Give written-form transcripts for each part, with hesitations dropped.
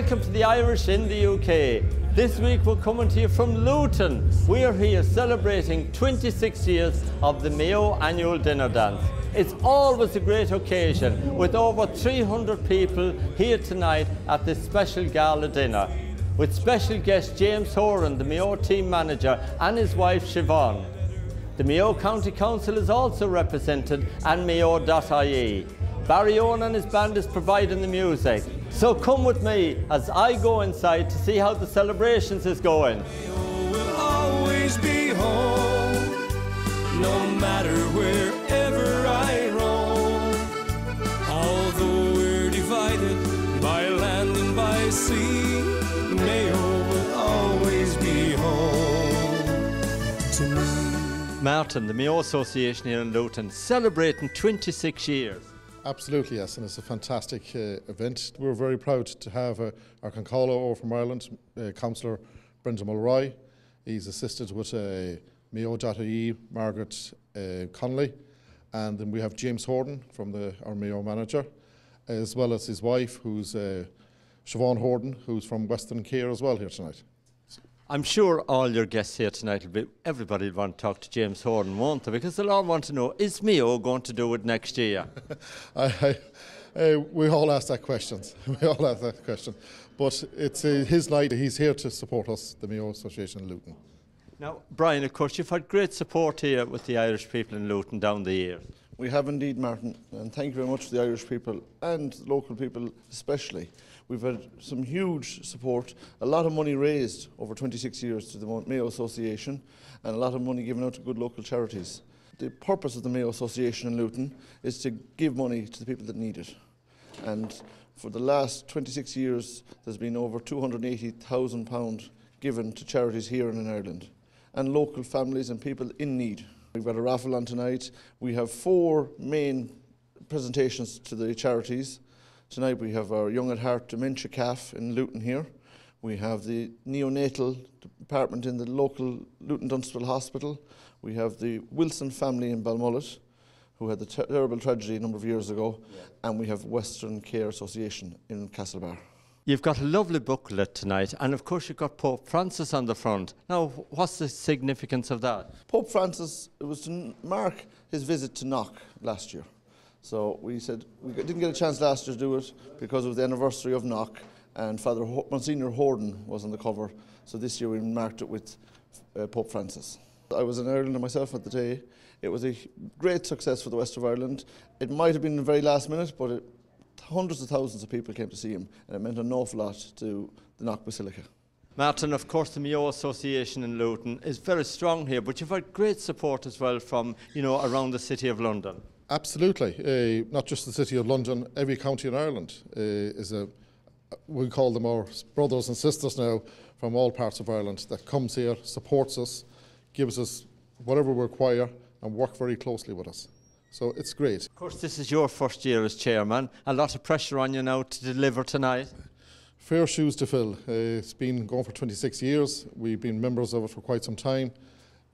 Welcome to the Irish in the UK. This week we're coming to you from Luton. We are here celebrating 26 years of the Mayo Annual Dinner Dance. It's always a great occasion with over 300 people here tonight at this special gala dinner. With special guest James Horan, the Mayo team manager, and his wife Siobhan. The Mayo County Council is also represented and mayo.ie. Barry Owen and his band is providing the music. So come with me as I go inside to see how the celebrations is going. We'll always be home, no matter wherever I roam. Although we're divided by land and by sea, Mayo will always be home to me. Martin, the Mayo Association here in Luton, celebrating 26 years. Absolutely, yes, and it's a fantastic event. We're very proud to have our Concalla over from Ireland, Councillor Brendan Mulroy. He's assisted with Mayo.ie, Margaret Connolly, and then we have James Horan from our Mayo manager, as well as his wife, who's Siobhan Horden, who's from Western Care as well here tonight. I'm sure all your guests here tonight, everybody will want to talk to James Horan, won't they? Because they'll all want to know, is Mayo going to do it next year? We all ask that question. But it's his night. He's here to support us, the Mayo Association in Luton. Now, Brian, of course, you've had great support here with the Irish people in Luton down the years. We have indeed, Martin, and thank you very much to the Irish people and local people especially. We've had some huge support, a lot of money raised over 26 years to the Mayo Association and a lot of money given out to good local charities. The purpose of the Mayo Association in Luton is to give money to the people that need it. And for the last 26 years, there's been over £280,000 given to charities here and in Ireland and local families and people in need. We've got a raffle on tonight. We have four main presentations to the charities. Tonight we have our Young at Heart Dementia Calf in Luton here. We have the neonatal department in the local Luton Dunstable Hospital. We have the Wilson family in Belmullet, who had the terrible tragedy a number of years ago. Yeah. And we have Western Care Association in Castlebar. You've got a lovely booklet tonight, and of course you've got Pope Francis on the front. Now, what's the significance of that? Pope Francis, it was to mark his visit to Knock last year. So we said we didn't get a chance last year to do it because of the anniversary of Knock, and Father Monsignor Horden was on the cover. So this year we marked it with Pope Francis. I was an Irelander myself at the day. It was a great success for the west of Ireland. It might have been the very last minute, but hundreds of thousands of people came to see him, and it meant an awful lot to the Knock Basilica. Martin, of course, the Mayo Association in Luton is very strong here, but you've had great support as well from, you know, around the City of London. Absolutely, not just the City of London, every county in Ireland is we call them our brothers and sisters now from all parts of Ireland that comes here, supports us, gives us whatever we require and work very closely with us. So it's great. Of course, this is your first year as chairman. A lot of pressure on you now to deliver tonight. Fair shoes to fill. It's been going for 26 years. We've been members of it for quite some time.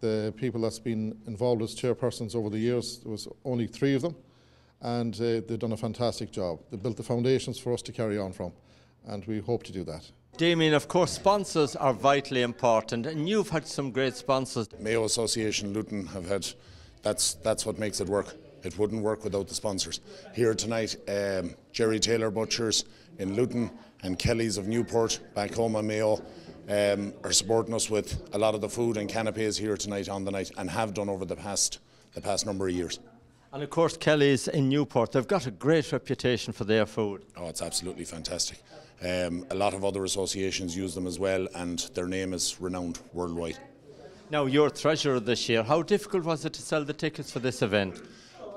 The people that's been involved as chairpersons over the years, there was only three of them, and they've done a fantastic job. They built the foundations for us to carry on from, and we hope to do that. Damien, of course, sponsors are vitally important, and you've had some great sponsors. Mayo Association Luton have had, that's what makes it work. It wouldn't work without the sponsors. Here tonight, Jerry Taylor Butchers in Luton and Kelly's of Newport, back home on Mayo, are supporting us with a lot of the food and canapes here tonight on the night, and have done over the past number of years. And of course Kelly's in Newport, they've got a great reputation for their food. Oh, it's absolutely fantastic. A lot of other associations use them as well, and their name is renowned worldwide. Now, you're treasurer this year. How difficult was it to sell the tickets for this event?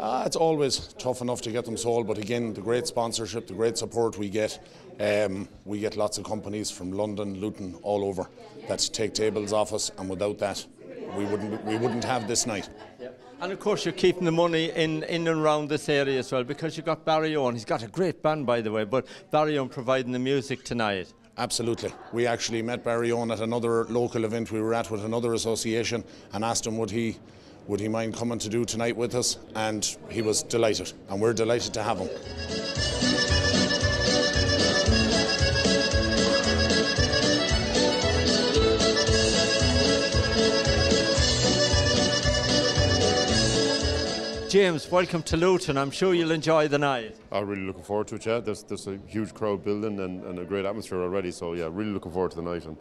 It's always tough enough to get them sold, but again, the great sponsorship, the great support we get lots of companies from London, Luton, all over that take tables off us, and without that, we wouldn't have this night. Yep. And of course, you're keeping the money in and around this area as well, because you've got Barry Owen. He's got a great band, by the way, but Barry Owen providing the music tonight. Absolutely. We actually met Barry Owen at another local event we were at with another association, and asked him would he mind coming to do tonight with us, and he was delighted, and we're delighted to have him. James, welcome to Luton. I'm sure you'll enjoy the night. I'm really looking forward to it, yeah. There's a huge crowd building and a great atmosphere already, so yeah, really looking forward to the night. And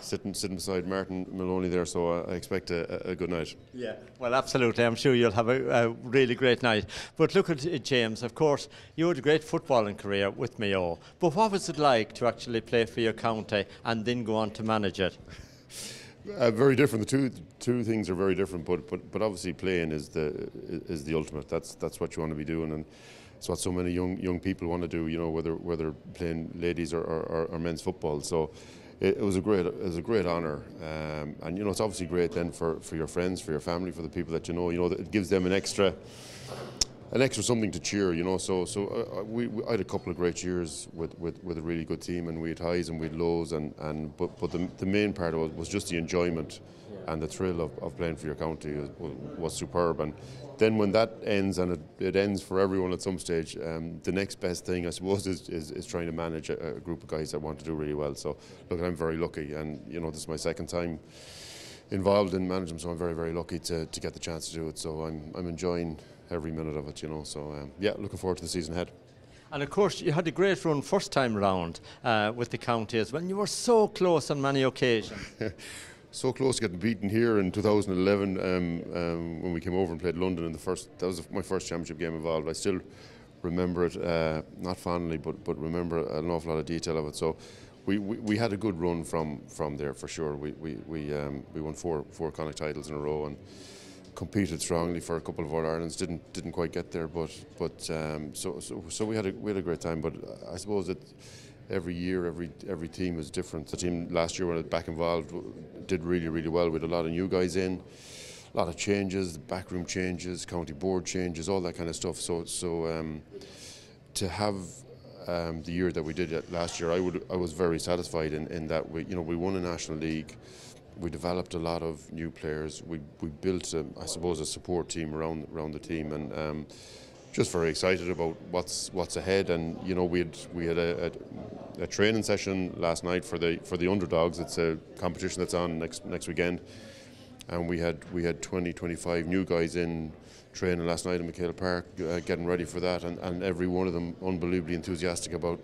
sitting beside Martin Maloney there, so I expect a good night. Yeah, well, absolutely. I'm sure you'll have a really great night. But look at it, James. Of course, you had a great footballing career with Mayo. But what was it like to actually play for your county and then go on to manage it? Very different. The two things are very different. But obviously, playing is the ultimate. That's what you want to be doing, and it's what so many young people want to do. You know, whether playing ladies or men's football. So. It was a great honour, and you know it's obviously great then for your friends, for your family, for the people that you know. You know that it gives them an extra something to cheer. You know, so I had a couple of great years with a really good team, and we had highs and we had lows, but the main part of it was just the enjoyment, and the thrill of playing for your county was superb. And then when that ends, and it ends for everyone at some stage, the next best thing, I suppose, is trying to manage a group of guys that want to do really well. So, look, I'm very lucky, and you know, this is my second time involved in management, so I'm very, very lucky to get the chance to do it. So I'm enjoying every minute of it, you know. So yeah, looking forward to the season ahead. And of course, you had a great run first time round with the county as well. You were so close on many occasions. So close to getting beaten here in 2011 when we came over and played London in the first. That was my first championship game involved. I still remember it, not fondly, but remember an awful lot of detail of it. So we had a good run from there for sure. We won four Connacht titles in a row and competed strongly for a couple of All Irelands. Didn't quite get there, but so we had a great time. But I suppose that. Every year, every team is different. The team last year when it was back involved did really, really well with a lot of new guys in, a lot of changes, backroom changes, county board changes, all that kind of stuff. So to have the year that we did last year, I was very satisfied in that we won a national league, we developed a lot of new players, we built I suppose a support team around the team and. Just very excited about what's ahead, and you know we had a training session last night for the underdogs. It's a competition that's on next weekend, and we had 20-25 new guys in training last night in McHale Park, getting ready for that, and every one of them unbelievably enthusiastic about,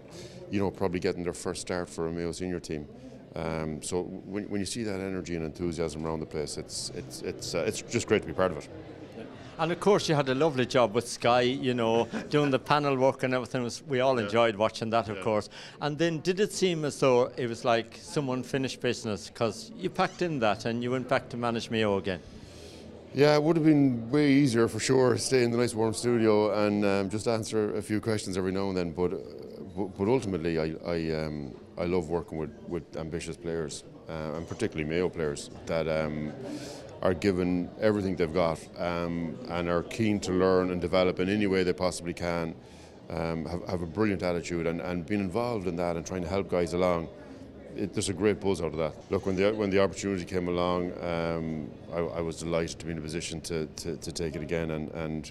you know, probably getting their first start for a Mayo senior team. So when you see that energy and enthusiasm around the place, it's just great to be part of it. And of course, you had a lovely job with Sky, you know, doing the panel work and everything. We all enjoyed watching that, of course. And then, did it seem as though it was like someone finished business? Because you packed in that and you went back to manage Mayo again. Yeah, it would have been way easier for sure, stay in the nice warm studio and just answer a few questions every now and then. But ultimately, I love working with ambitious players, and particularly Mayo players that. Are given everything they've got and are keen to learn and develop in any way they possibly can, have a brilliant attitude and being involved in that and trying to help guys along, there's a great buzz out of that. Look, when the opportunity came along, I was delighted to be in a position to take it again and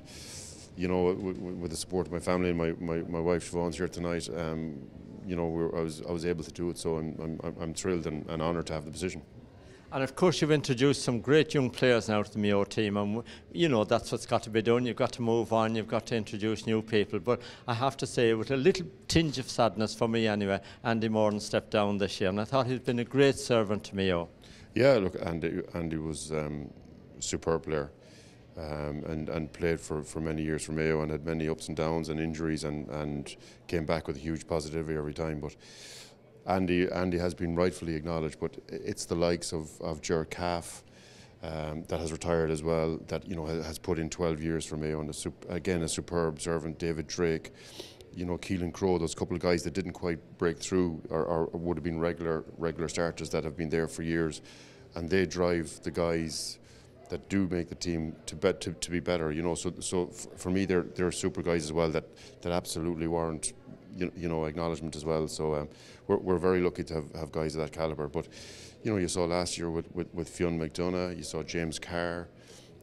you know, with the support of my family and my wife Siobhan's here tonight, you know, I was able to do it, so I'm thrilled and honoured to have the position. And of course you've introduced some great young players now to the Mayo team and you know that's what's got to be done, you've got to move on, you've got to introduce new people, but I have to say with a little tinge of sadness for me anyway, Andy Moran stepped down this year and I thought he'd been a great servant to Mayo. Yeah, look, Andy was a superb player and played for many years for Mayo and had many ups and downs and injuries and came back with a huge positivity every time, but Andy has been rightfully acknowledged, but it's the likes of Ger Calf that has retired as well, that you know has put in 12 years for Mayo, and again a superb servant. David Drake, you know, Keelan Crowe, those couple of guys that didn't quite break through or would have been regular starters that have been there for years, and they drive the guys that do make the team to be better. You know, so for me they're super guys as well that absolutely warrant. You know, acknowledgement as well. So we're very lucky to have guys of that calibre. But you know, you saw last year with Fionn McDonough, you saw James Carr.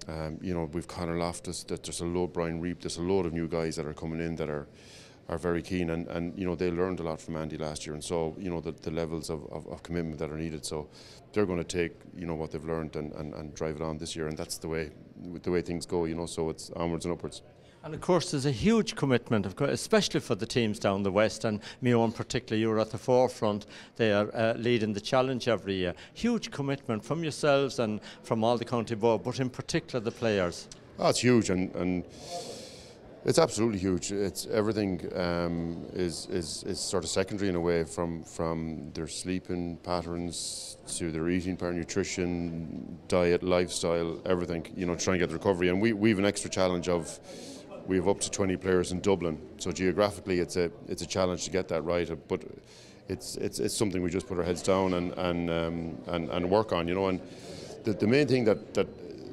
You know, we've Connor Loftus. That there's a load Brian Reap. There's a load of new guys that are coming in that are very keen. And you know, they learned a lot from Andy last year. And so you know the levels of commitment that are needed. So they're going to take you know what they've learned and drive it on this year. And that's the way with the way things go, you know, so it's onwards and upwards. And of course there's a huge commitment, especially for the teams down the west, and Mayo in particular, you're at the forefront. They are leading the challenge every year. Huge commitment from yourselves and from all the county board, but in particular the players. Oh, it's huge, and it's absolutely huge. It's everything is sort of secondary in a way, from their sleeping patterns to their eating, pattern, nutrition, diet, lifestyle, everything, you know, trying to get the recovery. And we have an extra challenge of, we have up to 20 players in Dublin, so geographically it's a challenge to get that right. But it's something we just put our heads down and work on, you know. And the main thing that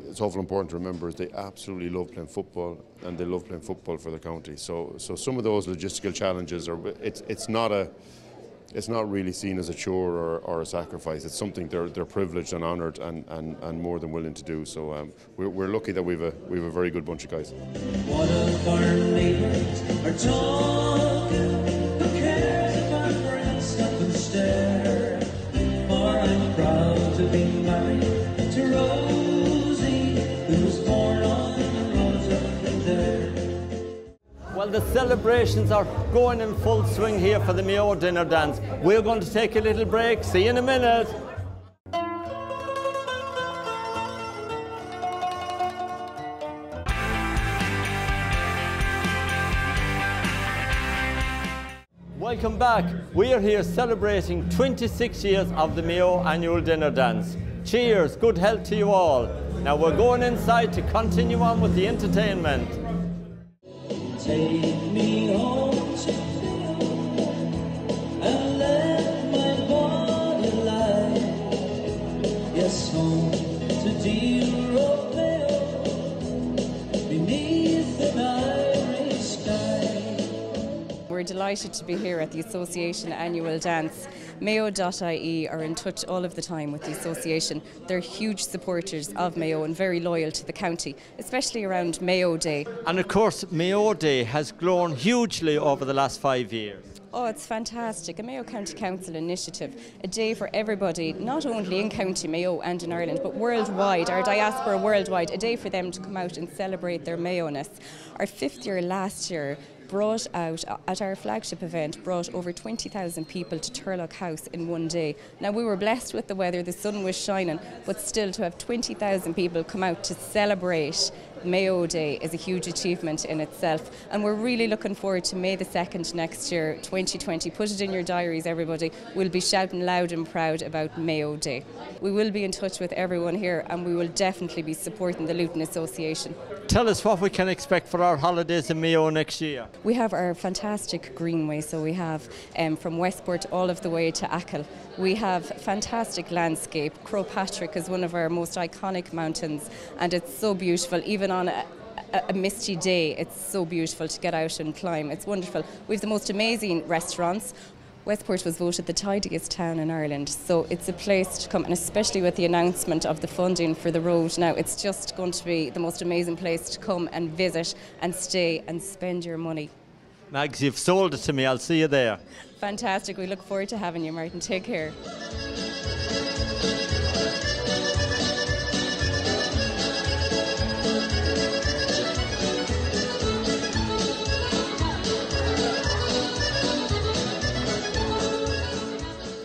it's awful important to remember is they absolutely love playing football, and they love playing football for the county. So some of those logistical challenges are it's not really seen as a chore or a sacrifice. It's something they're privileged and honoured and more than willing to do. So we're lucky that we've a very good bunch of guys. What of our neighbours are talking, who cares if our friends stop and stare? For I'm proud to be married to Rosie, who was born on the roads up in there. Well, the celebrations are going in full swing here for the Mayo dinner dance. We're going to take a little break. See you in a minute. Welcome back. We are here celebrating 26 years of the Mayo annual dinner dance. Cheers, good health to you all. Now we're going inside to continue on with the entertainment. Take me home. We're delighted to be here at the Association Annual Dance. Mayo.ie are in touch all of the time with the association. They're huge supporters of Mayo and very loyal to the county, especially around Mayo Day. And of course, Mayo Day has grown hugely over the last 5 years. Oh, it's fantastic. A Mayo County Council initiative, a day for everybody, not only in County Mayo and in Ireland, but worldwide, our diaspora worldwide, a day for them to come out and celebrate their Mayo-ness. Our fifth year last year brought out, at our flagship event, brought over 20,000 people to Turlough House in one day. Now, we were blessed with the weather, the sun was shining, but still to have 20,000 people come out to celebrate Mayo Day is a huge achievement in itself, and we're really looking forward to May the 2nd next year, 2020. Put it in your diaries, everybody. We'll be shouting loud and proud about Mayo Day. We will be in touch with everyone here, and we will definitely be supporting the Luton Association. Tell us what we can expect for our holidays in Mayo next year. We have our fantastic greenway, so we have from Westport all of the way to Achill. We have fantastic landscape. Croagh Patrick is one of our most iconic mountains, and it's so beautiful, even on a misty day. It's so beautiful to get out and climb. It's wonderful. We have the most amazing restaurants. Westport was voted the tidiest town in Ireland, so it's a place to come, and especially with the announcement of the funding for the road now, it's just going to be the most amazing place to come and visit and stay and spend your money. Mags, you've sold it to me. I'll see you there. Fantastic. We look forward to having you, Martin. Take care.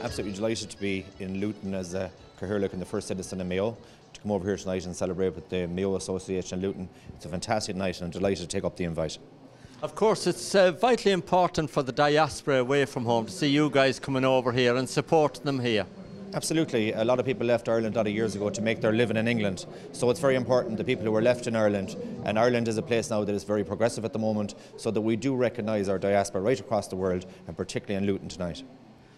Absolutely delighted to be in Luton as a Cahirlock and the first citizen of Mayo, to come over here tonight and celebrate with the Mayo Association in Luton. It's a fantastic night, and I'm delighted to take up the invite. Of course, it's vitally important for the diaspora away from home to see you guys coming over here and supporting them here. Absolutely. A lot of people left Ireland a lot of years ago to make their living in England. So it's very important the people who were left in Ireland, and Ireland is a place now that is very progressive at the moment, so that we do recognise our diaspora right across the world, and particularly in Luton tonight.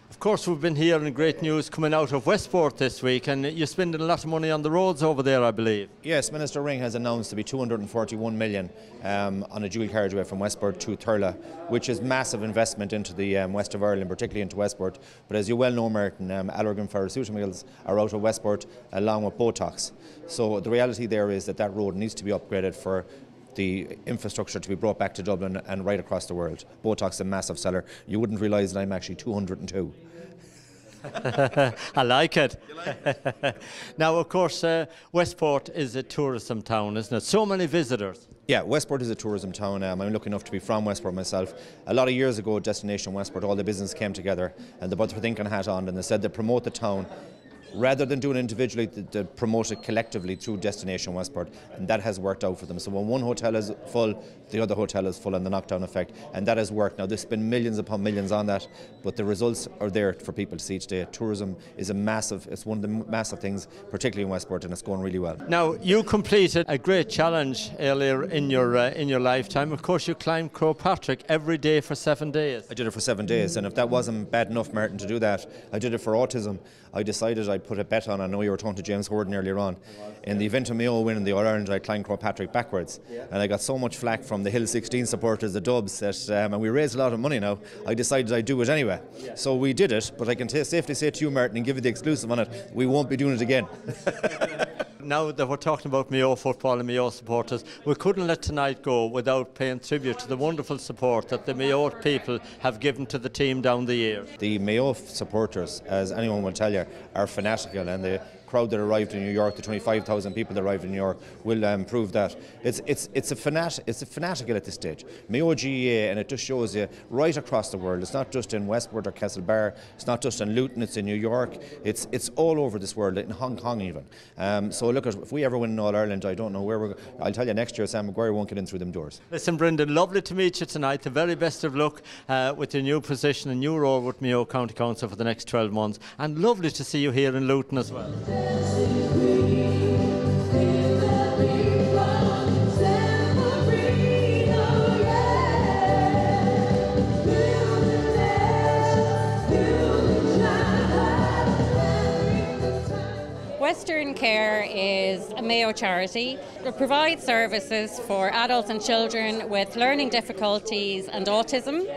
Of course, we've been hearing great news coming out of Westport this week, and you're spending a lot of money on the roads over there, I believe. Yes, Minister Ring has announced to be 241 million on a dual carriageway from Westport to Turlough, which is massive investment into the west of Ireland, particularly into Westport. But as you well know, Martin, Allergan pharmaceuticals are out of Westport along with Botox. So the reality there is that that road needs to be upgraded for the infrastructure to be brought back to Dublin and right across the world. Botox, a massive seller. You wouldn't realise that I'm actually 202. I like it. You like it? Now, of course, Westport is a tourism town, isn't it? So many visitors. Yeah, Westport is a tourism town. I'm lucky enough to be from Westport myself. A lot of years ago, Destination Westport, all the business came together and they put their thinking hat on and they said they promote the town. Rather than doing it individually, they promote it collectively through Destination Westport, and that has worked out for them. So when one hotel is full, the other hotel is full, and the knockdown effect, and that has worked. Now, there's been millions upon millions on that, but the results are there for people to see each day. Tourism is it's one of the massive things, particularly in Westport, and it's going really well. Now, you completed a great challenge earlier in your lifetime. Of course, you climbed Croagh Patrick every day for 7 days. I did it for 7 days, and if that wasn't bad enough, Martin, to do that, I did it for autism. I decided I put a bet on. I know you were talking to James Horan earlier on. In the event of me all winning the All-Ireland, I climbed Croagh Patrick backwards. Yeah. And I got so much flack from the Hill 16 supporters, the Dubs, that, and we raised a lot of money now, I decided I'd do it anyway. Yeah. So we did it, but I can safely say to you, Martin, and give you the exclusive on it, we won't be doing it again. Now that we're talking about Mayo football and Mayo supporters, we couldn't let tonight go without paying tribute to the wonderful support that the Mayo people have given to the team down the years. The Mayo supporters, as anyone will tell you, are fanatical, and the crowd that arrived in New York, the 25,000 people that arrived in New York, will prove that. It's a fanatical at this stage. Mayo GAA, and it just shows you right across the world. It's not just in Westport or Castlebar, it's not just in Luton, it's in New York, it's all over this world, in Hong Kong even. So look, if we ever win in All-Ireland, I don't know where we're going. I'll tell you next year, Sam McGuire won't get in through them doors. Listen, Brendan, lovely to meet you tonight. The very best of luck with your new position and new role with Mayo County Council for the next 12 months. And lovely to see you here in Luton as well. Western Care is a Mayo charity. It provides services for adults and children with learning difficulties and autism.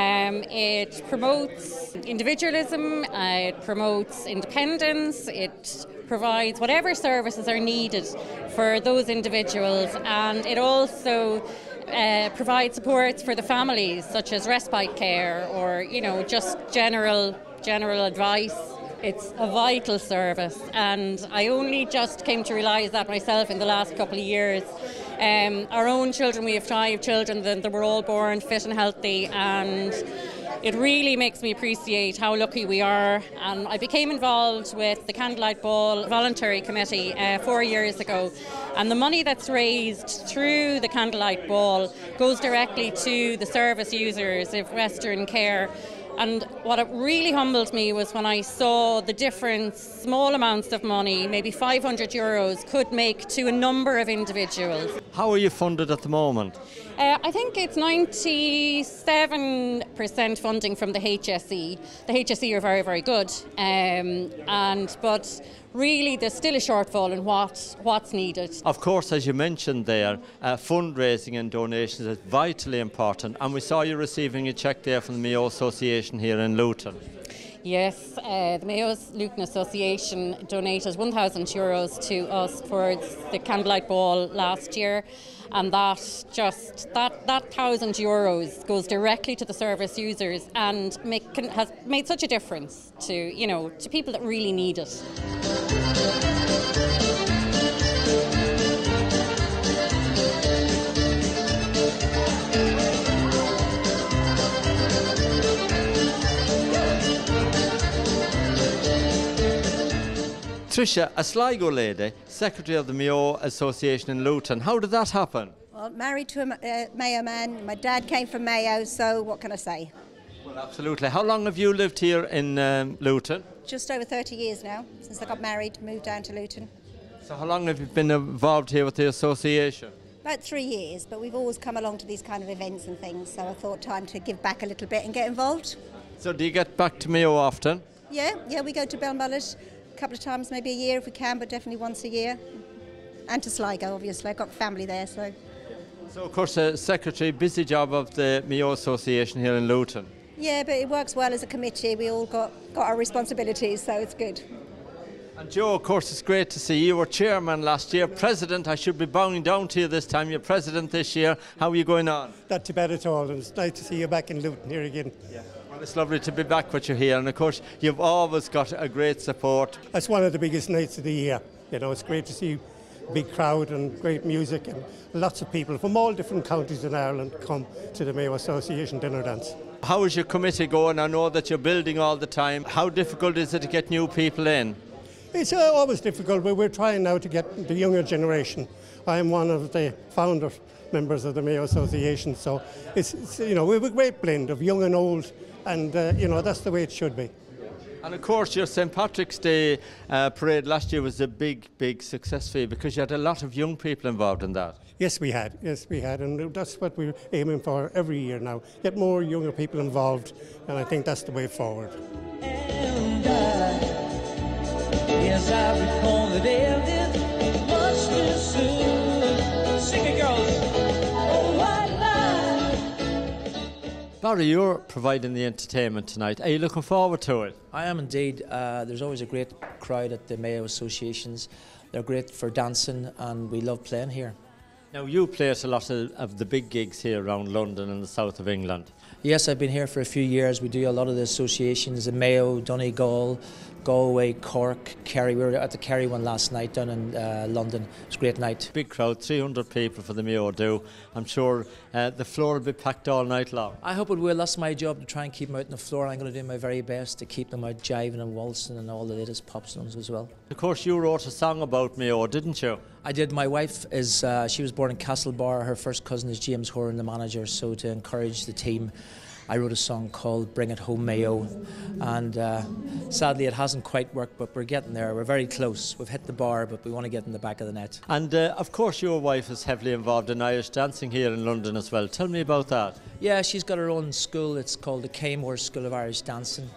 It promotes individualism, it promotes independence, it provides whatever services are needed for those individuals, and it also provides supports for the families, such as respite care or, you know, just general advice. It's a vital service, and I only just came to realise that myself in the last couple of years. Our own children, we have 5 children, they were all born fit and healthy, and it really makes me appreciate how lucky we are. And I became involved with the Candlelight Ball Voluntary Committee 4 years ago, and the money that's raised through the Candlelight Ball goes directly to the service users of Western Care. And what it really humbled me was when I saw the difference small amounts of money, maybe €500, could make to a number of individuals. How are you funded at the moment? I think it's 97% funding from the HSE. The HSE are very, very good, but really there's still a shortfall in what's needed. Of course, as you mentioned there, fundraising and donations is vitally important, and we saw you receiving a cheque there from the Mayo Association here in Luton. Yes, the Mayo's Luton Association donated €1,000 to us for the Candlelight Ball last year, and that €1,000 goes directly to the service users and has made such a difference to, you know, to people that really need it. Tricia, a Sligo lady, secretary of the Mayo Association in Luton. How did that happen? Well, married to a Mayo man. My dad came from Mayo, so what can I say? Well, absolutely. How long have you lived here in Luton? Just over 30 years now, since I got married, moved down to Luton. So how long have you been involved here with the association? About 3 years, but we've always come along to these kind of events and things, so I thought time to give back a little bit and get involved. So do you get back to Mayo often? Yeah, we go to Belmullet a couple of times, maybe a year if we can, but definitely once a year. And to Sligo, obviously. I've got family there, so. So, of course, secretary, busy job of the Mayo Association here in Luton. Yeah, but it works well as a committee. We all got our responsibilities, so it's good. And Joe, of course, it's great to see you. You were chairman last year. President, I should be bowing down to you this time. You're president this year. How are you going on? Not too bad at all. It was nice to see you back in Luton here again. Yeah. Well, it's lovely to be back with you here, and of course you've always got a great support. It's one of the biggest nights of the year, you know. It's great to see a big crowd and great music, and lots of people from all different counties in Ireland come to the Mayo Association dinner dance. How is your committee going? I know that you're building all the time. How difficult is it to get new people in? It's always difficult, but we're trying now to get the younger generation. I'm one of the founder members of the Mayo Association, so it's you know, we have a great blend of young and old, and you know, that's the way it should be. And of course your St Patrick's Day parade last year was a big success for you, because you had a lot of young people involved in that. Yes we had, and that's what we're aiming for every year now, get more younger people involved, and I think that's the way forward. And yes, I recall the day of this, it was too soon. Sing it, girls. Oh, what life. Barry, you're providing the entertainment tonight. Are you looking forward to it? I am indeed. There's always a great crowd at the Mayo Associations. They're great for dancing, and we love playing here. Now, you play at a lot of the big gigs here around London and the south of England. Yes, I've been here for a few years. We do a lot of the associations in Mayo, Donegal, Galway, Cork, Kerry. We were at the Kerry one last night down in London. It was a great night. Big crowd, 300 people for the Mayo do. I'm sure the floor will be packed all night long. I hope it will. That's my job, to try and keep them out on the floor. I'm going to do my very best to keep them out jiving and waltzing and all the latest pop songs as well. Of course, you wrote a song about Mayo, didn't you? I did. My wife is, she was born in Castlebar. Her first cousin is James Horan, the manager, so to encourage the team, I wrote a song called Bring It Home Mayo, and sadly it hasn't quite worked, but we're getting there. We're very close. We've hit the bar, but we want to get in the back of the net. And of course your wife is heavily involved in Irish dancing here in London as well. Tell me about that. Yeah, she's got her own school. It's called the Kmore School of Irish Dancing.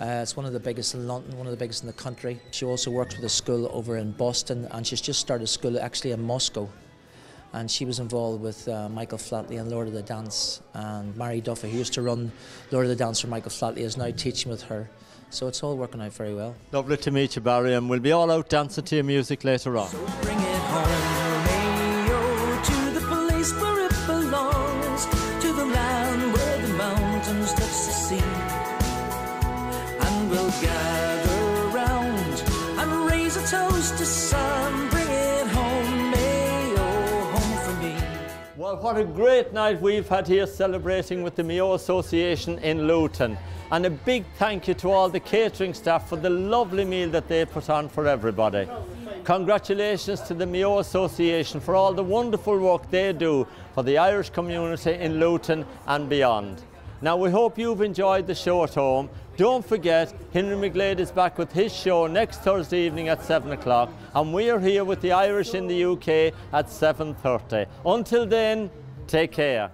It's one of the biggest in London, one of the biggest in the country. She also works with a school over in Boston, and she's just started school actually in Moscow. And she was involved with Michael Flatley and Lord of the Dance, and Mary Duffy, who used to run Lord of the Dance for Michael Flatley, is now teaching with her. So it's all working out very well. Lovely to meet you, Barry, and we'll be all out dancing to your music later on. So bring it home, Mayo, to the place where it belongs, to the land where the mountains touch the sea. We'll gather round and raise a toast to sun. Bring it home, Mayo, home for me. Well, what a great night we've had here celebrating with the Mayo Association in Luton. And a big thank you to all the catering staff for the lovely meal that they put on for everybody. Congratulations to the Mayo Association for all the wonderful work they do for the Irish community in Luton and beyond. Now, we hope you've enjoyed the show at home. Don't forget, Henry McGlade is back with his show next Thursday evening at 7 o'clock, and we are here with the Irish in the UK at 7:30. Until then, take care.